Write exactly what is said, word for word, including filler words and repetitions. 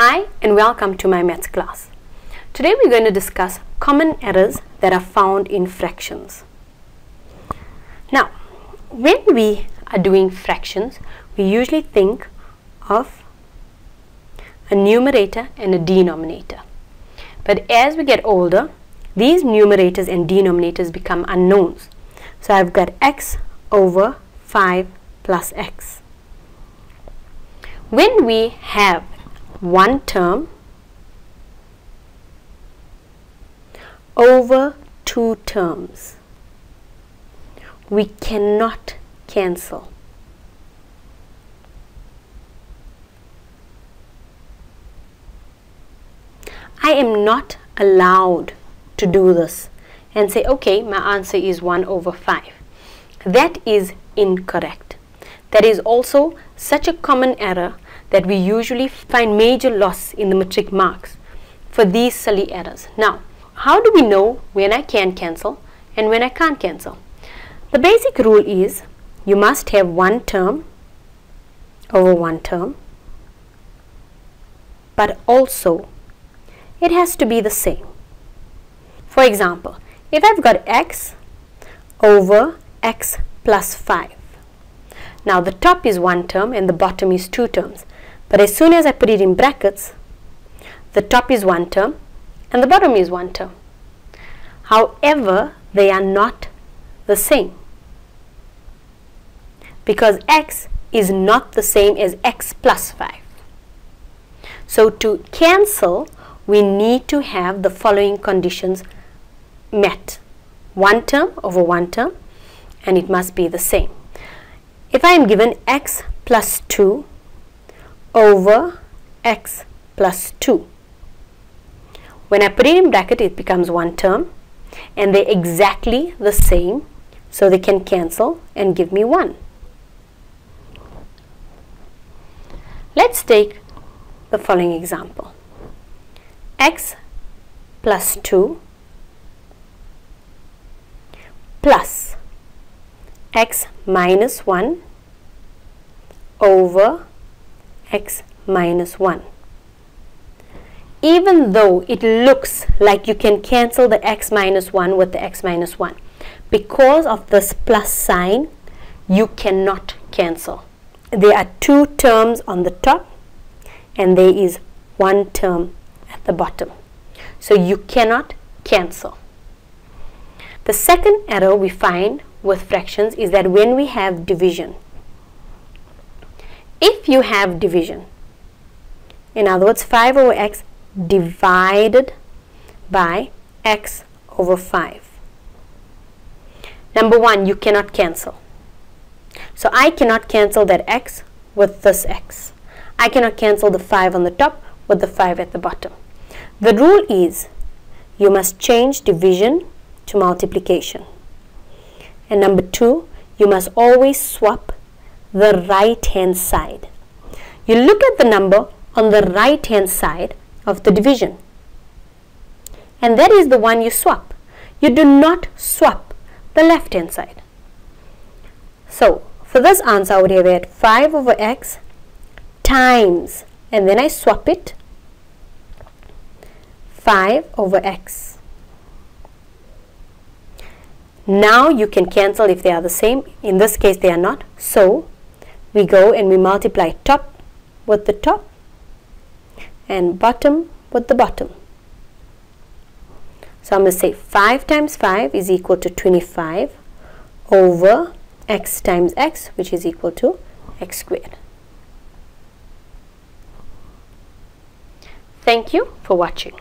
Hi and welcome to my maths class. Today we're going to discuss common errors that are found in fractions. Now, when we are doing fractions, we usually think of a numerator and a denominator. But as we get older, these numerators and denominators become unknowns. So I've got x over five plus x. When we have one term over two terms, we cannot cancel. I am not allowed to do this and say, okay, my answer is one over five. That is incorrect. That is also such a common error that we usually find major loss in the matric marks for these silly errors. Now, how do we know when I can cancel and when I can't cancel? The basic rule is you must have one term over one term, but also it has to be the same. For example, if I've got x over x plus five, now the top is one term and the bottom is two terms. But as soon as I put it in brackets, the top is one term and the bottom is one term. However, they are not the same, because x is not the same as x plus five. So to cancel, we need to have the following conditions met. One term over one term, and it must be the same. If I am given x plus two over x plus two, when I put it in bracket, it becomes one term, and they're exactly the same, so they can cancel and give me one. Let's take the following example. X plus two plus x minus one over x minus one. Even though it looks like you can cancel the x minus one with the x minus one, because of this plus sign, you cannot cancel. There are two terms on the top and there is one term at the bottom. So you cannot cancel. The second error we find with fractions is that when we have division, if you have division, in other words, five over x divided by x over five. Number one, you cannot cancel. So I cannot cancel that x with this x. I cannot cancel the five on the top with the five at the bottom. The rule is you must change division to multiplication. And number two, you must always swap the right-hand side. You look at the number on the right-hand side of the division, and that is the one you swap. You do not swap the left-hand side. So, for this answer, I would have had five over x times, and then I swap it, five over x. Now you can cancel if they are the same. In this case, they are not. So we go and we multiply top with the top and bottom with the bottom. So I'm going to say five times five is equal to twenty-five over x times x, which is equal to x squared. Thank you for watching.